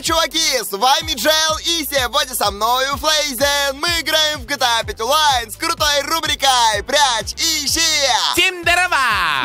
Йоу, чуваки, с вами Джел, и сегодня со мною Флейзен. Мы играем в GTA 5 Online с крутой рубрикой «Прячь, ищи». Всем здорова!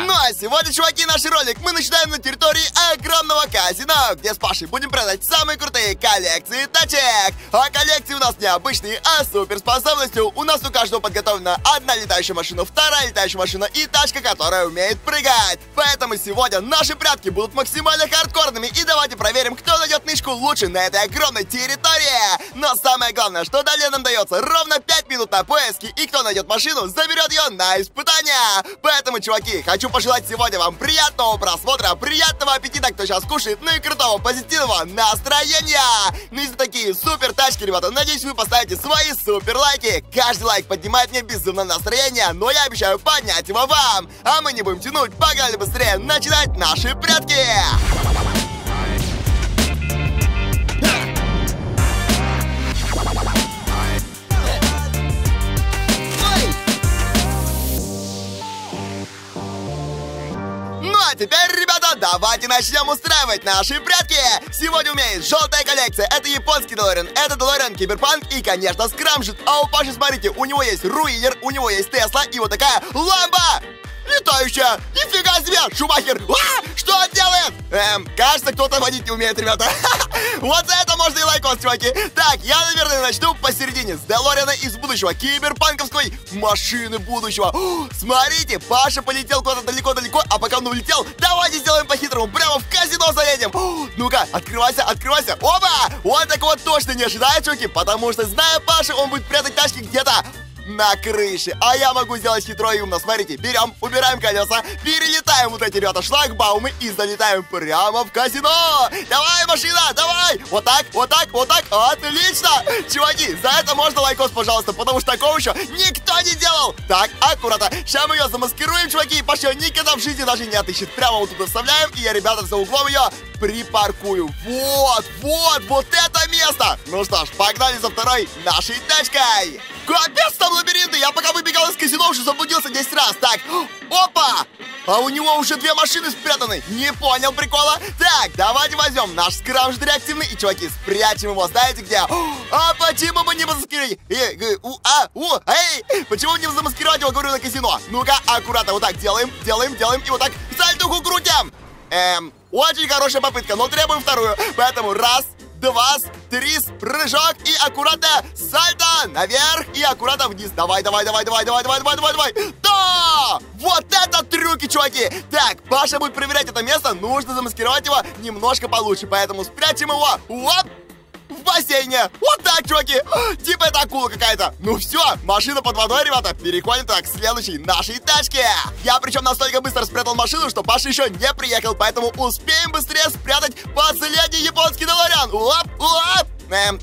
Ну а сегодня, чуваки, наш ролик мы начинаем на территории огромного казино, где с Пашей будем продать самые крутые коллекции тачек. А коллекции у нас не обычные, а с суперспособностью. У нас у каждого подготовлена одна летающая машина, вторая летающая машина и тачка, которая умеет прыгать. Поэтому сегодня наши прятки будут максимально хардкорными, и давайте проверим, кто найдет нычку лучше на этой огромной территории. Но самое главное, что далее нам дается ровно 5 минут на поиски, и кто найдет машину, заберет ее на испытание. Поэтому, чуваки, хочу пожелать сегодня вам приятного просмотра, приятного аппетита, кто сейчас кушает, ну и крутого позитивного настроения. Ну и за такие супер тачки, ребята, надеюсь, вы поставите свои супер лайки. Каждый лайк поднимает мне безумное настроение, но я обещаю поднять его вам. А мы не будем тянуть, погнали быстрее начинать наши прятки. Теперь, ребята, давайте начнем устраивать наши прятки. Сегодня у меня есть желтая коллекция. Это японский Делориан, это Делориан Киберпанк и, конечно, Скрамжит. А у Паши, смотрите, у него есть Руинер, у него есть Тесла и вот такая Ламба летающая. Нифига себе, Шумахер. Что он делает? Кажется, кто-то водить не умеет, ребята. Вот за это можно и лайкос, чуваки. Так, я, наверное, начну посередине с Делориана из будущего, киберпанковской машины будущего. О, смотрите, Паша полетел куда-то далеко-далеко, а пока он улетел, давайте сделаем по-хитрому, прямо в казино заедем. Ну-ка, открывайся, открывайся. Опа! Вот такого точно не ожидаю, чуваки, потому что, зная Пашу, он будет прятать тачки где-то на крыше. А я могу сделать хитро и умно. Смотрите, берем, убираем колеса, перелетаем вот эти, ребята, шлагбаумы и залетаем прямо в казино. Давай, машина, давай! Вот так, вот так, вот так. Отлично! Чуваки, за это можно лайкос, пожалуйста, потому что такого еще никто не делал. Так, аккуратно. Сейчас мы ее замаскируем, чуваки, и Паша никогда в жизни даже не отыщет. Прямо вот тут вставляем, и я, ребята, за углом ее припаркую. Вот, вот, вот это место! Ну что ж, погнали за второй нашей тачкой. Капец, там лабиринты! Я пока выбегал из казино, уже заблудился 10 раз. Так, опа! А у него уже две машины спрятаны. Не понял прикола. Так, давайте возьмем наш скрамжит реактивный. И, чуваки, спрячем его. Знаете где? А почему бы не замаскировать? Почему не замаскировать его, говорю, на казино? Ну-ка, аккуратно. Вот так делаем, делаем, делаем. И вот так сальтуху крутим. Очень хорошая попытка, но требуем вторую. Поэтому раз, два, три, прыжок и аккуратно сальто наверх и аккуратно вниз. Давай, давай, давай, давай, давай, давай, давай, давай. Да! Вот это трюки, чуваки. Так, Паша будет проверять это место. Нужно замаскировать его немножко получше, поэтому спрячем его. Оп! В бассейне. Вот так, чуваки. Типа это акула какая-то. Ну все, машина под водой, ребята. Переходим так к следующей нашей тачке. Я причем настолько быстро спрятал машину, что Паша еще не приехал. Поэтому успеем быстрее спрятать последний японский Делориан. Оп, оп.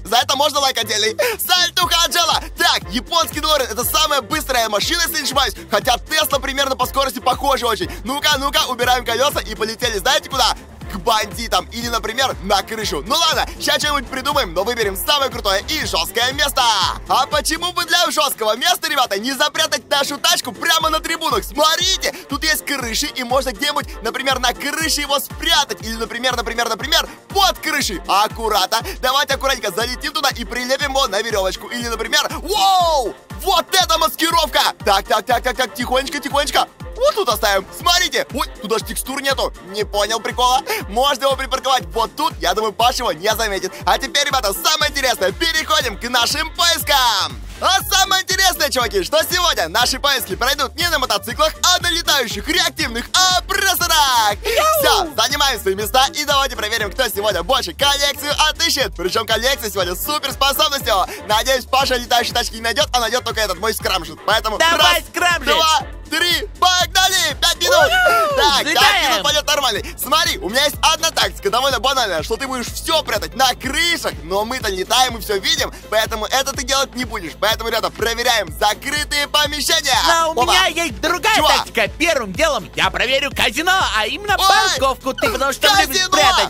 За это можно лайк отдельный. Сальтуха от Джела. Так, японский Делориан — это самая быстрая машина, если не ошибаюсь. Хотя Тесла примерно по скорости похожа очень. Ну-ка, ну-ка, убираем колеса и полетели. Знаете куда? К бандитам или, например, на крышу. Ну ладно, сейчас что-нибудь придумаем, но выберем самое крутое и жесткое место. А почему бы для жесткого места, ребята, не запрятать нашу тачку прямо на трибунах? Смотрите, тут есть крыши, и можно где-нибудь, например, на крыше его спрятать. Или, например, под крышей. Аккуратно. Давайте аккуратненько залетим туда и прилепим его на веревочку. Или, например, вау! Вот это маскировка! Так, так, так, так, так, тихонечко, тихонечко. Вот тут оставим. Смотрите. Ой, туда же текстур нету. Не понял прикола. Можно его припарковать вот тут. Я думаю, Паша его не заметит. А теперь, ребята, самое интересное. Переходим к нашим поискам. А самое интересное, чуваки, что сегодня наши поиски пройдут не на мотоциклах, а на летающих реактивных опрессорах. Все, занимаем свои места и давайте проверим, кто сегодня больше коллекцию отыщет. Причем коллекция сегодня с суперспособностью. Надеюсь, Паша летающие тачки не найдет, а найдет только этот мой скрамжит. Поэтому давай, раз, скрамжит. Два, три, погнали! 5 минут! Так, 5 минут пойдет нормально. Смотри, у меня есть одна тактика, довольно банальная, что ты будешь все прятать на крышах, но мы-то летаем и все видим, поэтому это ты делать не будешь. Поэтому, ребята, проверяем закрытые помещения. Но у меня есть другая тактика. Первым делом я проверю казино, а именно парковку. Ты потому что любишь прятать.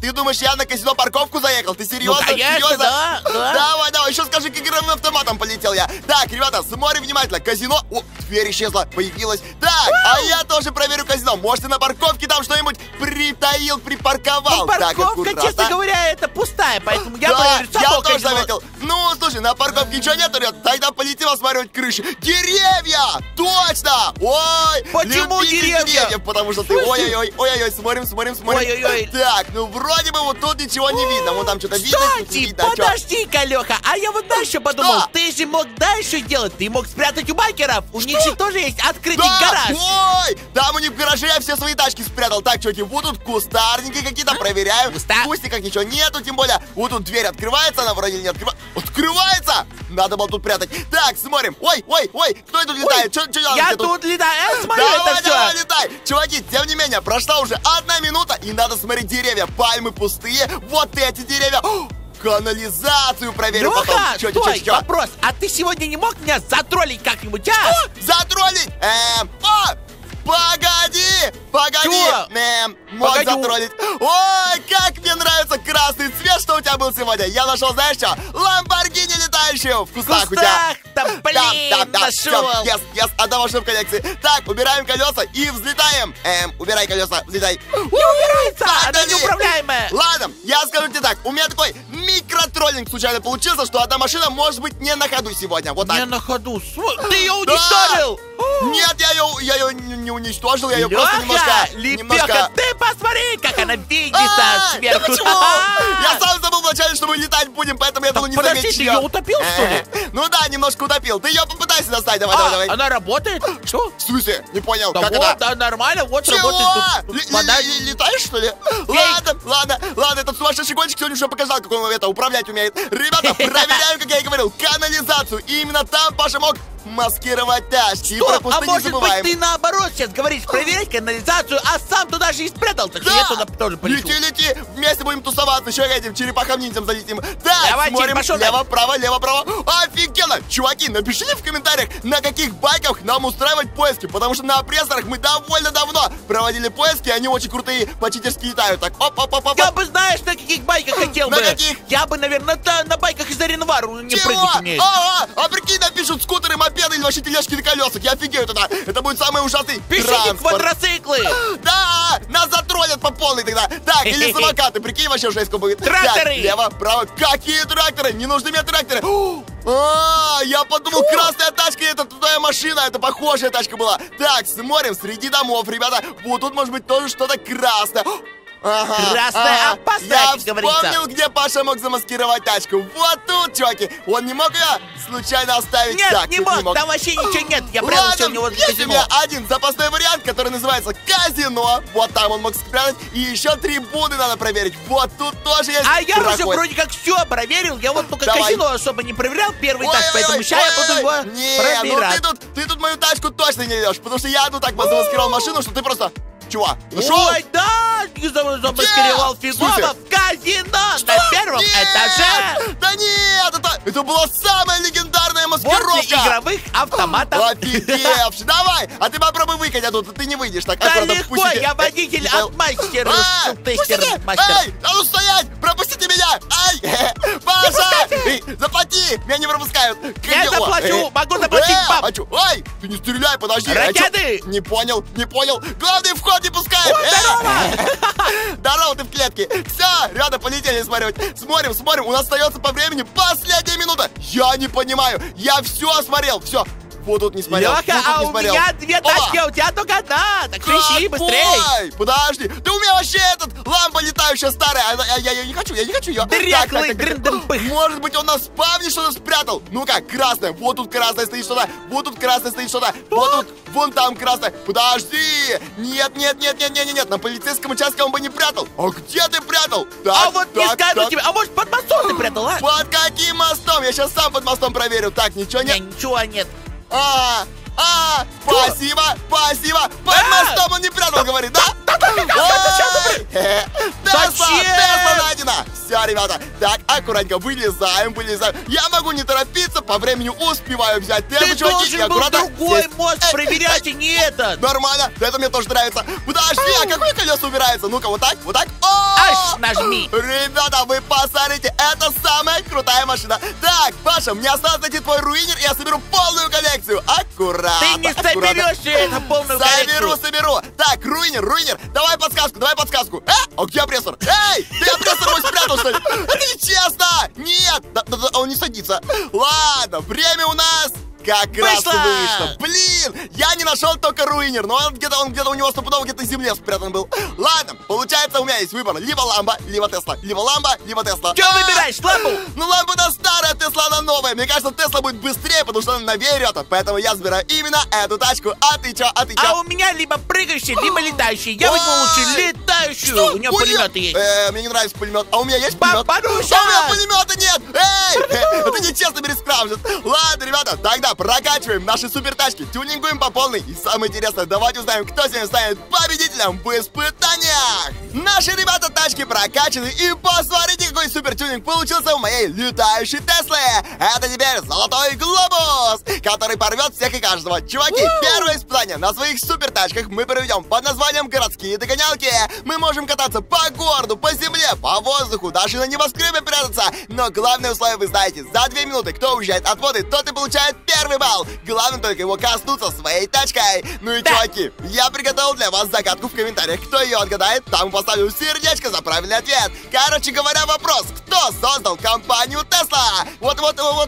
Ты думаешь, я на казино парковку заехал? Ты серьезно? Ну, конечно, серьезно? Да. Давай, давай, еще скажи, к игровым автоматам полетел я. Так, ребята, смотри внимательно. Казино... О, дверь исчезла, появилась. Так, а я тоже проверю казино. Может, ты на парковке там что-нибудь притаил, припарковал. Ну, парковка, так, честно говоря, это пустая, поэтому я проверю. Я тоже казино заметил. Ну, слушай, на парковке ничего нет, ребят. Тогда полетим осматривать крыши. Деревья! Точно! Ой, почему деревья? Потому что ты... Ой-ой-ой, смотрим. Ой-ой-ой. Так, ну вроде бы вот тут ничего не видно. Вот там что-то видно. Кстати, подожди-ка, Леха, а я вот дальше подумал, ты же мог дальше делать. Ты мог спрятать у байкеров. У них же тоже есть открытый гараж. Ой, там у них в гараже я все свои тачки спрятал. Так, чуваки, вот тут кустарники какие-то, проверяю. Кустик, как ничего нету, тем более. Вот тут дверь открывается, она вроде не открывается. Открывается! Надо было тут прятать. Так, смотрим. Ой, кто тут летает? Я тут летаю, смотри, это все. Летай. Чуваки, тем не менее, прошла уже 1 минута, и надо смотреть деревья. Пальмы пустые, вот эти деревья. Канализацию проверю потом. Стой, вопрос, а ты сегодня не мог меня затроллить как-нибудь, а? Что? Затроллить? Погоди! Мог затроллить. Ой, как мне нравится красный цвет, что у тебя был сегодня. Я нашел, знаешь что? Ламборгини летающую в кустах у тебя. Да, нашел. Yes, одна машина в коллекции. Так, убираем колеса и взлетаем. Убирай колеса, взлетай. Не убирается, она неуправляемая. Ладно, я скажу тебе так, у меня такой микротроллинг случайно получился, что одна машина может быть не на ходу сегодня. Вот так. Не на ходу? Ты ее уничтожил? Нет, я ее не уничтожил, я ее просто немножко... ты посмотри, как она видится сверху. Я сам забыл вначале, что мы летать будем, поэтому я был не заметил. Подожди, ты ее утопил, что ли? Ну да, немножко утопил. Ты ее попытайся достать, давай. Она работает? Что? В смысле? Не понял, как это? Да, нормально, вот работает тут. Летаешь, что ли? Ладно, этот сумасшедший гонщик сегодня уже показал, как он это управлять умеет. Ребята, проверяю, как я и говорил, канализацию. Именно там Паша мог маскировать тачки. А может быть, ты наоборот сейчас говоришь проверять канализацию, а сам туда же и спрятался. Да. Я туда тоже полечу. Лети, вместе будем тусоваться. Еще этим черепахам-ниндзям залетим. Так, давай, смотрим, лево-право. Офигенно! Чуваки, напишите в комментариях, на каких байках нам устраивать поиски, потому что на опрессорах мы довольно давно проводили поиски, они очень крутые, по-читерски летают. Так, оп-оп-оп-оп. Я бы, знаешь, на каких байках хотел бы? На каких? Я бы, наверное, на байках из Аренвару не прыгать умею. А прикинь, напишут скутеры, мопеды или вообще тележки на колесах. Я офигею тогда. Это будет самый ужасный транспорт. Пишите квадроциклы. Да, нас затроллят по полной тогда. Так, или самокаты, прикинь, вообще жестко будет. Тракторы. Лево, право. Какие тракторы? Не нужны мне тракторы. Я подумал, красная тачка, это твоя машина, это похожая тачка была. Так, смотрим, среди домов, ребята. Вот тут может быть тоже что-то красное. Красная опасная, как говорится. Я вспомнил, где Паша мог замаскировать тачку. Вот тут, чуваки. Он не мог ее случайно оставить. Нет, так, не мог. Там вообще ничего нет. Я прямо у него есть у меня один запасной вариант, который называется казино. Вот там он мог спрятать. И еще 3 буды надо проверить. Вот тут тоже есть. А я уже вроде как все проверил. Я вот только казино особо не проверял первый этаж, поэтому сейчас я буду его проверять. Нет, ну ты тут мою тачку точно не ведешь, потому что я тут так замаскировал машину, что ты просто... Чего? Ой, да! Замаскировал фигуров в казино на 1-м этаже! Да нет! Это была самая легендарная маскировка! Вот игровых автоматов! Офигевший! Давай! А ты попробуй выкать оттуда, ты не выйдешь так. Да легко, я водитель от мастера. Эй! А ну стоять! Пропустите меня! Ай! Паша! Заплати! Меня не пропускают! Я заплачу! Могу заплатить, пап! Ай! Ты не стреляй, подожди! Ракеты! Не понял! Главный вход! Не пускает! Здорово, ты в клетке. Все, ребята, полетели смотреть. Смотрим. У нас остается по времени последняя минута. Я не понимаю. Я все осмотрел. Все. Вот тут не смотрел. Лёха, а у меня 2 тачки, а у тебя только 1. Так кричи быстрее. Подожди. Ты у меня вообще этот лампа летающая старая. Я не хочу ее. Дряклый гриндемпых. Может быть, он нас в спавне что-то спрятал. Ну-ка, красная. Вот тут красная стоит что-то. Вот тут. Вон там красная. Подожди. Нет. На полицейском участке он бы не прятал. А где ты прятал? Не скажу тебе. А может, под мостом ты прятал, а? Под каким мостом? Я сейчас сам под мостом проверю. Так, ничего нет? Ничего нет. Спасибо! Под мостом он не прятал, говорит, да? Тесла найдена! Все, ребята. Так, аккуратненько вылезаем, вылезаем. Я могу не торопиться, по времени успеваю взять первый. Ты должен был другой мост проверять, и не этот. Нормально, это мне тоже нравится. Подожди, а какое колесо убирается? Ну-ка, вот так, вот так. Аж нажми. Ребята, вы посмотрите, это самая крутая машина. Так, Паша, мне осталось найти твой руинер, и я соберу полную коллекцию. Аккуратно. Ты не соберешься эту полную коллекцию. Соберу. Так, руинер, давай подсказку. А где опрессор? Эй, ты опрессор мой спрятал, что ли? Это нечестно. Нет, он не садится. Ладно, время у нас... Как раз вышло. Блин, я не нашел только руинер, но он где-то у него стопудово где-то в земле спрятан был. Ладно, получается у меня есть выбор. Либо Ламба, либо Тесла. Че выбираешь, Ламбу? Ну, Ламба на старая, Тесла на новая. Мне кажется, Тесла будет быстрее, потому что она наверет. Поэтому я забираю именно эту тачку. А ты че? А у меня либо прыгающий, либо летающий. Я возьму лучше летающую. У нее пулеметы есть. Мне не нравится пулемет. А у меня есть пулемет? А у меня пулемета нет. Эй, это нечестно перед Скрамжит. Ладно, ребята, тогда прокачиваем наши супертачки, тюнингуем по полной. И самое интересное, давайте узнаем, кто сегодня станет победителем в испытаниях. Наши ребята тачки прокачаны. И посмотрите, какой супертюнинг получился у моей летающей Теслы. Это теперь золотой глобус, который порвет всех и каждого. Чуваки, первое испытание на своих супертачках мы проведем под названием городские догонялки. Мы можем кататься по городу, по земле, по воздуху, даже на небоскребе прятаться. Но главное условие вы знаете. За 2 минуты кто уезжает от воды, тот и получает 1 балл. Главное только его коснуться своей тачкой. Ну и, чуваки, я приготовил для вас загадку в комментариях. Кто ее отгадает, там поставлю сердечко за правильный ответ. Короче говоря, вопрос: кто создал компанию Tesla? Вот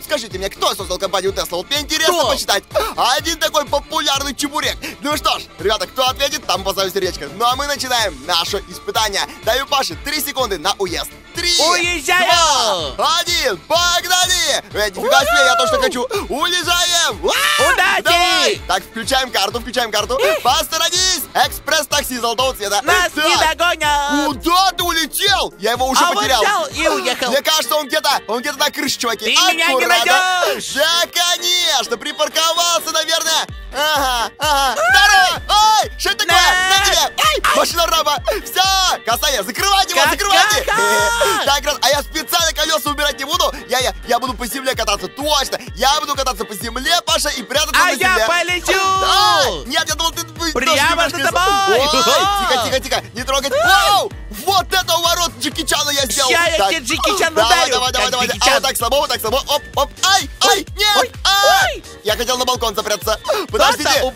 скажите мне, кто создал компанию Tesla? Вот мне интересно почитать. Один такой популярный чебурек. Ну что ж, ребята, кто ответит, там поставлю сердечко. Ну а мы начинаем наше испытание. Даю Паше 3 секунды на уезд. 3, уезжаем! 2, 1, погнали! Нифига себе, я то, что хочу. Уезжаем! Удачи! Давай! Так, включаем карту. Посторонись! Экспресс-такси золотого цвета. Нас не догонят! Куда ты улетел? Я его уже потерял. А вот взял и уехал. Мне кажется, он где-то на крыше, чуваки. Ты меня не найдешь! Да, конечно! Припарковался, наверное. Ага. Второй! Ой, что это такое? На тебе! Ай, машина раба! Все, касание, закрывайте его! Так, раз, а я специально колеса убирать не буду. Я буду по земле кататься, точно. Я буду кататься по земле, Паша, и прятаться на земле. А я полечу! Нет, я думал, ты... Прямо за тобой! Тихо, не трогать. Вот это уворот Джеки Чана я сделал. Сейчас я тебе Джеки Чан ударю. Давай. А вот так слабо, Оп. Ай, нет. Ай. Я хотел на балкон запрятаться. Подождите. Ой.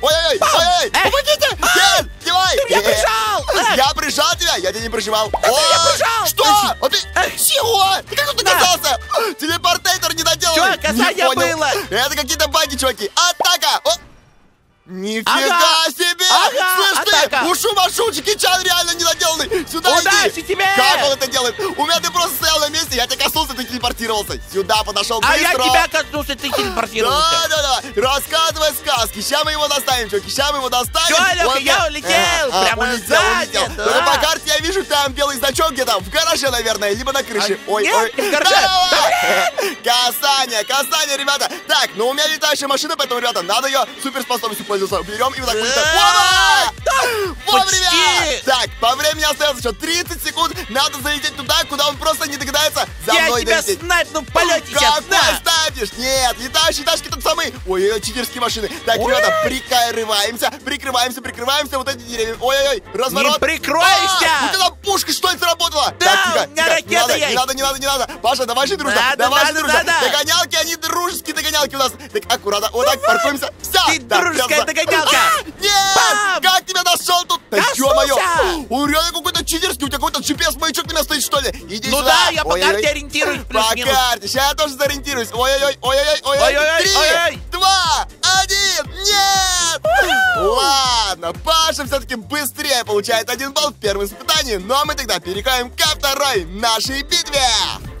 Помогите. Нет, давай. Я прижал. Я прижал тебя, я тебя не прижимал. Что? Чего? Ты как тут оказался? Телепортатор не доделал. Что, касание было? Это какие-то баги, чуваки. Атака. Нифига себе! Слышь ты, ушу-машу, Джеки Чан реально недоделанный! Сюда иди! Как он это делает? У меня ты просто стоял на месте, я тебя коснулся, ты телепортировался. Сюда подошел быстро. А я тебя коснулся, ты телепортировался. Да. Рассказывай сказки. Сейчас мы его достанем, чуваки. Лёха, я улетел. Прямо улетел. Но по карте я вижу, там белый значок где-то. В гараже, наверное, либо на крыше. Ой. Касание, ребята. Так, но у меня летающая машина, поэтому, ребята, надо ее суперспособностью пользоваться. Берем и вот так быстро. Вовремя! Так, по времени остается еще 30 секунд. Надо залететь туда, куда он просто не догадается. За мной долететь. Я тебя снайпну в полете сейчас. Какой снайпишь? Нет, летающие тачки тут самые. Ой, читерские машины. Так, ребята, прикрываемся. Вот эти деревья. Ой, разворот. Не прикроешься. Вот эта пушка, что это сработала? Да, у меня ракета есть. Не надо. Паша, давай же дружно. Догонялки, они дружеские догонялки у нас. Так, аккуратно. Вот так паркуемся. Ты дружеская догонялка. Нет! Как тебя нашел тут? Ё-моё! У реально какой-то читерский, у тебя какой-то GPS-маячок на меня стоит, что ли? Иди сюда. Ну да, я по карте ориентируюсь. По карте. Сейчас я тоже заориентируюсь. Ой-ой-ой. 3, 2, 1. Нет! Ладно, Паша все-таки быстрее получает 1 балл в первом испытании. Но мы тогда переходим ко второй нашей битве.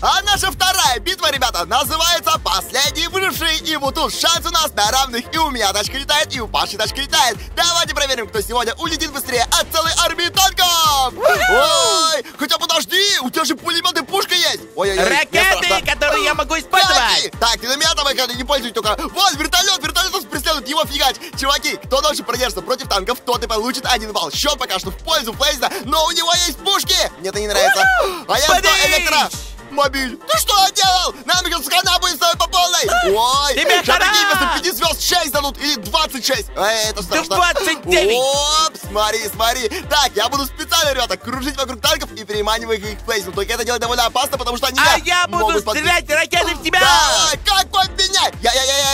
А наша вторая битва, ребята, называется «Последний выживший». И вот тут шанс у нас на равных. И у меня тачка летает, и у Паши тачка летает. Давайте проверим, кто сегодня улетит быстрее от целой армии танков. Ой, хотя подожди, у тебя же пулемет и пушка есть. Ракеты, которые я могу использовать. Так, ты на меня давай, не пользуйся только. Вот, вертолет нас преследует. будет его фигать. Чуваки, кто дольше продержится против танков, тот и получит 1 балл. Счет пока что в пользу Флейзена, но у него есть пушки. Мне это не нравится. А я что, электромобиль? Ты что делал? Нам еще схана будет с тобой по полной. Ой, тебе такие вместо 5 звезд 6 дадут или 26. Это страшно. 29. Оп, смотри. Так, я буду специально, ребята, кружить вокруг танков и переманивать их к Флейзену. Только это делать довольно опасно, потому что они я буду стрелять ракеты в тебя. Как под меня?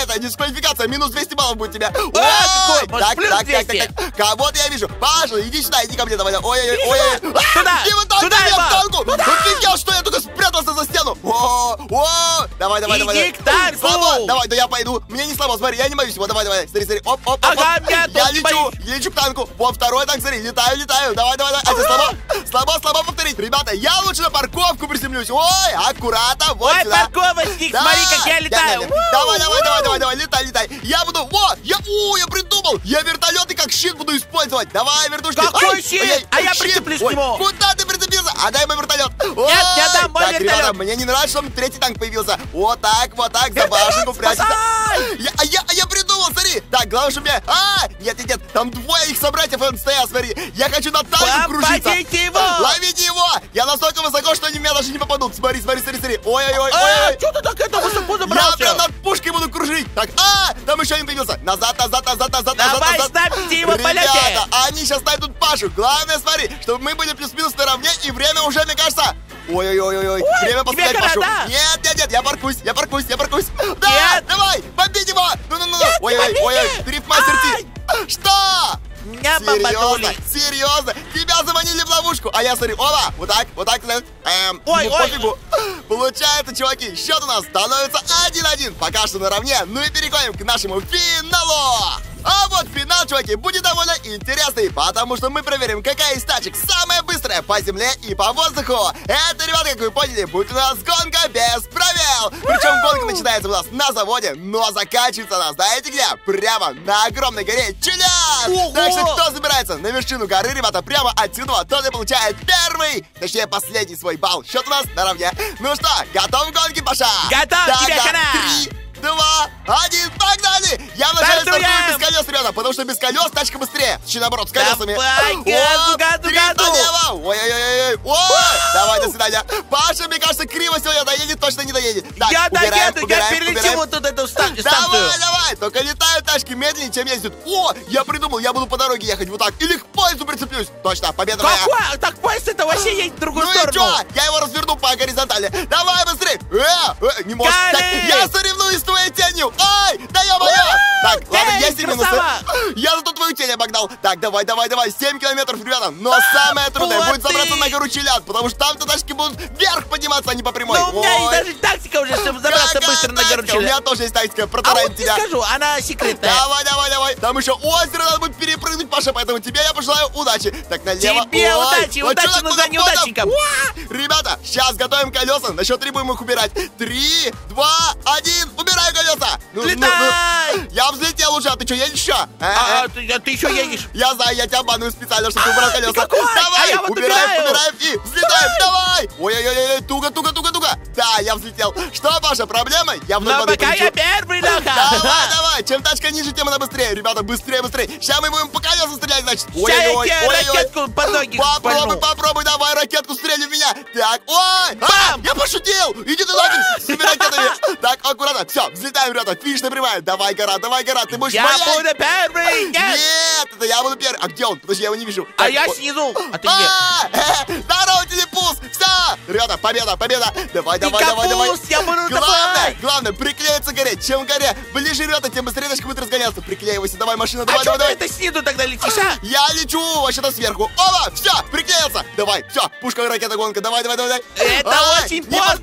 Это дисквалификация, минус 200 баллов будет тебе. Так. Кого-то я вижу. Паша, иди сюда, иди ко мне давай. Туда, что я только спрятался за стену. Давай. Иди к танку. Давай, да я пойду. Мне не слабо, смотри, я не боюсь его. Давай. Смотри. Оп. Я лечу к танку. Вот второй танк, смотри, летаю. Давай. Это слабо повторить. Ребята, я лучше на парковку приземлюсь. Ой, аккуратно, вот сюда. Парковочник, смотри, как я летаю. Давай, летай. Я буду, я придумал. Я вертолеты как щит буду использовать. Давай, вертушки. Какой щит? А я прицеплюсь к нему. Куда ты прицепился? Отдай мой вертолет. Нет, я дам мой вертолет. Мне не нравится, что 3-й танк появился. Вот так, за башенку прячется. Я придумал, смотри. Так, главное, что мне... Нет, там двое их собратьев НСТС, смотри. Я хочу на танке кружиться. Ловите его. Я настолько высоко, что они в меня даже не попадут. Смотри. Ой. Чё ты так это высоко забрался? Я прям над пушкой буду кружить. Так, там еще один появился. Назад. Давай, ставьте его, поляки. Ребята, они сейчас найдут Пашу. Главное, смотри, чтобы мы были плюс-минус наравне, и время уже, мне кажется... Ой. Время поставить Пашу. Нет, я паркуюсь. Да, давай, побить его. Ну. Ой. Дрифтмастер Ти. Что? Серьезно? Тебя заманили в ловушку. А я смотрю, оба, вот так. Получается, чуваки, счет у нас становится 1-1. Пока что наравне. Ну и переходим к нашему финалу. А вот финал, чуваки, будет довольно интересный, потому что мы проверим, какая из тачек самая быстрая по земле и по воздуху. Это, ребята, как вы поняли, будет у нас гонка без правил. Причем гонка начинается у нас на заводе, но заканчивается она, знаете где? Прямо на огромной горе Чуляс. Так что кто забирается на вершину горы, ребята, прямо отсюда, тот и получает первый, точнее последний свой балл. Счет у нас наравне. Ну что, готов к гонке, Паша? Готов, тебе хана! 3, 2, 1, погнали! Я вначале стартую без колес, ребята, потому что без колес тачка быстрее. Точнее, наоборот, с колесами. Давай, Давай, до свидания. Паша, мне кажется, криво сегодня доедет, точно не доедет. Так, я доеду, я перелечу вот тут эту станцию. Давай, только летают тачки медленнее, чем ездят. Я придумал, я буду по дороге ехать вот так. Или к поезду прицеплюсь. Точно, победа моя. Так поезд это вообще едет в другую сторону. Ну и чё? Я его разверну по горизонтали. Давай, быстрее. Не может. Я соревнуюсь с твоей тенью. Так, ладно, есть и минусы. Я зато твою тень обогнал. Так, давай. 7 километров, ребята. Но самое трудное будет забраться на гору Чилят, потому что там-то тачки будут вверх подниматься, а не по прямой. Но у меня есть даже тактика уже, чтобы забраться быстро на гору Чилят. У меня тоже есть тактика, протарать тебя. А вот не скажу, она секретная. Давай. Там еще озеро надо будет перепрыгнуть, Паша, поэтому тебе я пожелаю удачи. Так, налево. Тебе удачи, но за неудачником. Ребята, сейчас готовим колеса. На счет 3 будем их убирать. 3, 2, 1. Убираю колеса. Летай! Я взлетел уже, а ты что, едешь еще? Ты еще едешь? Я знаю, я тебя обманую специально, чтобы ты убрал колеса. Давай, убираем и взлетаем, давай! Туго. Да, я взлетел. Что, Паша, проблема? Я вновь падаю. Пока я первый, Леха. Давай. Чем тачка ниже, тем она быстрее. Ребята, быстрее. Сейчас мы будем по колесам стрелять, значит. Ракетку по ноге. Попробуй, давай, ракетку стреляй в меня. Так, я пошутил. Иди ты нафиг с этими ракетами. Так, аккуратно. Все, взлетаем, ребята. Финиш набиваем. Давай, гора. Ты будешь моя. Я буду первый. Нет, это я буду первый. А где он? Подожди, я его не вижу. А я снизу. А ты где? Здорово, телепуз. Все. Ребята, победа. Давай. Главное, приклеиться к горе. Чем к горе ближе, ребята, тем быстрее тачка будет разгоняться. Приклеивайся, давай, машина, давай. Ты снизу тогда летишь, Я лечу вообще-то сверху. Все, приклеился. Давай, все, пушка, ракета, гонка. Давай. Это очень плохо.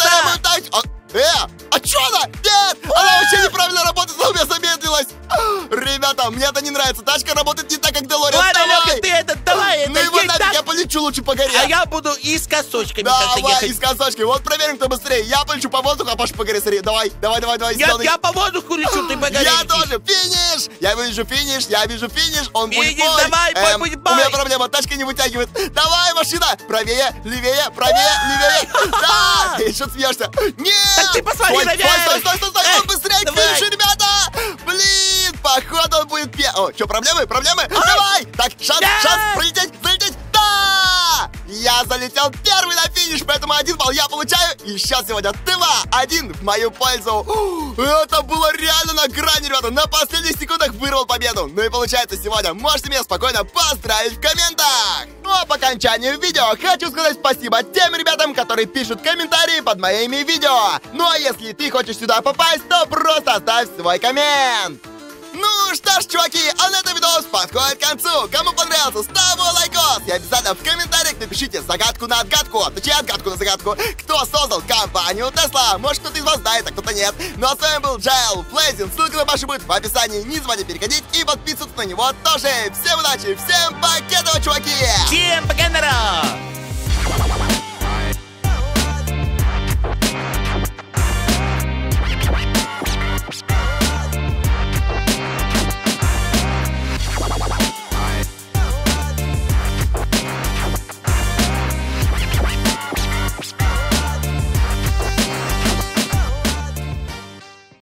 А чё она? Нет! Она вообще неправильно работает, она у меня замедлилась. Ребята, мне это не нравится. Тачка работает не так, как Делориан. Ладно, ты это, давай, это его нафиг, я полечу лучше по горе. А я буду и с косочками. Давай, и с косочками. Вот проверим, кто быстрее. Я полечу по воздуху, а Паша по горе, смотри. Давай. Нет, я по воздуху лечу, ты по горе. Я тоже. Финиш! Я вижу финиш. Он будет бой. Давай. У меня проблема, тачка не вытягивает. Давай, машина. Правее, левее. Да! Ты еще смеешься. Нет! Так ты посмотри, наверное! Стой, быстрее к финишу, ребята! Блин, Походу он будет пьяный. О, что, проблемы? Проблемы? Давай! Так, шанс, прилететь! Да! Я залетел первый на финиш, поэтому 1 балл я получаю. И сейчас сегодня 2-1 в мою пользу. Это было реально на грани, ребята. На последних секундах вырвал победу. Ну и получается сегодня. Можете меня спокойно поздравить в комментах. Ну а по окончанию видео хочу сказать спасибо тем ребятам, которые пишут комментарии под моими видео. Ну а если ты хочешь сюда попасть, то просто оставь свой коммент. Ну что ж, чуваки, а на этом видос подходит к концу. Кому понравился, ставь лайкос. И обязательно в комментариях напишите загадку на отгадку. Точнее, отгадку на загадку. Кто создал компанию Tesla? Может, кто-то из вас знает, а кто-то нет. Ну а с вами был Джел, Флейзен. Ссылка на Пашу будет в описании. Не забывайте переходить и подписываться на него тоже. Всем удачи, всем пока, чуваки! Всем пока, народ!